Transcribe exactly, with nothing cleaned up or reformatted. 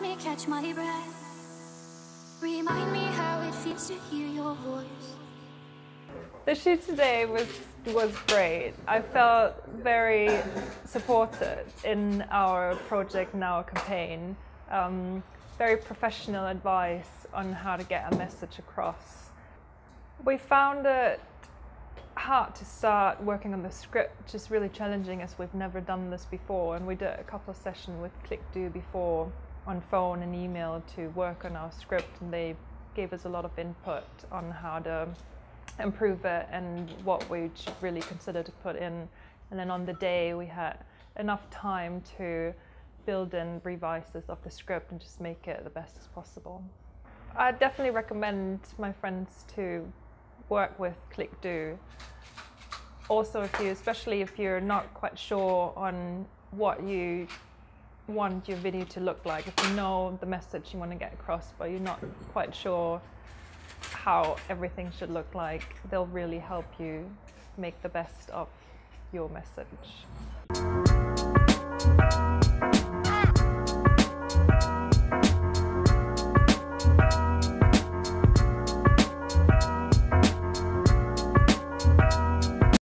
Let me catch my breath. Remind me how it feels to hear your voice. The shoot today was was great. I felt very supported in our project and our campaign. Um, very professional advice on how to get a message across. We found it hard to start working on the script, just really challenging as we've never done this before, and we did a couple of sessions with ClickDo before on phone and email to work on our script, and they gave us a lot of input on how to improve it and what we should really consider to put in. And then on the day we had enough time to build in revises of the script and just make it the best as possible. I definitely recommend my friends to work with ClickDo. Also, if you, especially if you're not quite sure on what you want your video to look like, if you know the message you want to get across but you're not quite sure how everything should look like, they'll really help you make the best of your message.